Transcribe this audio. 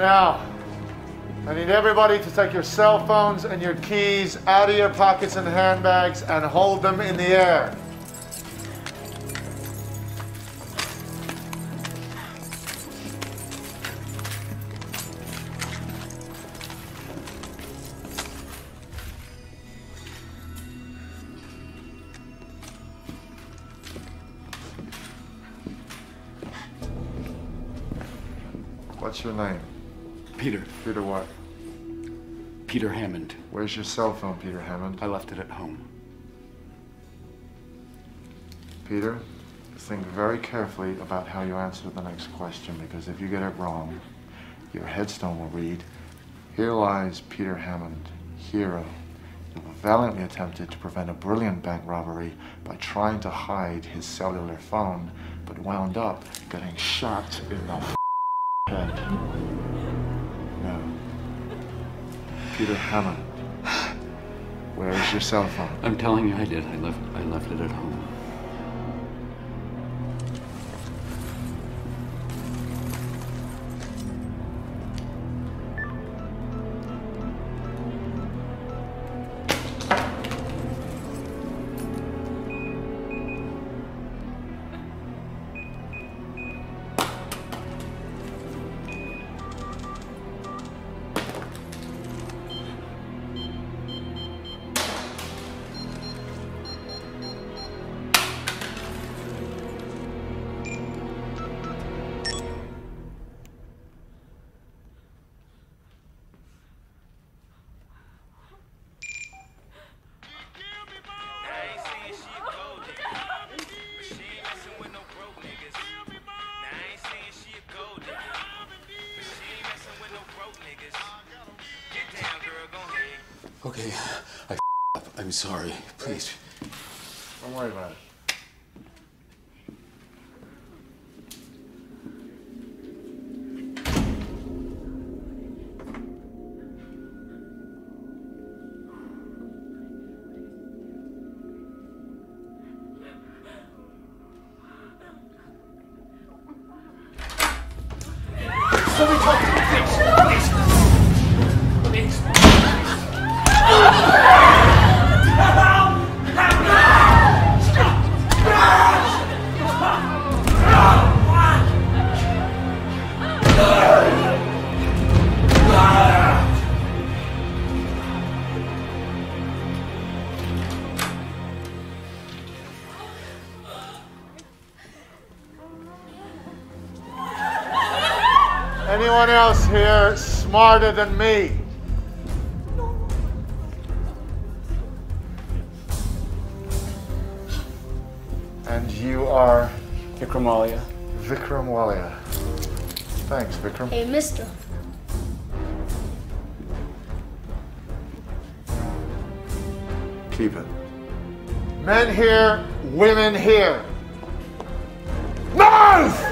Now, I need everybody to take your cell phones and your keys out of your pockets and handbags and hold them in the air. What's your name? Peter. Peter what? Peter Hammond. Where's your cell phone, Peter Hammond? I left it at home. Peter, think very carefully about how you answer the next question, because if you get it wrong, your headstone will read, "Here lies Peter Hammond, hero, who valiantly attempted to prevent a brilliant bank robbery by trying to hide his cellular phone, but wound up getting shot in the head." Peter Hammond, where is your cell phone? I'm telling you, I did. I left it at home. Okay, I f***ed up. I'm sorry. Please. Don't worry about it. Anyone else here smarter than me? And you are? Vikram Walia. Vikram Walia. Thanks, Vikram. Hey, mister. Keep it. Men here, women here. Move!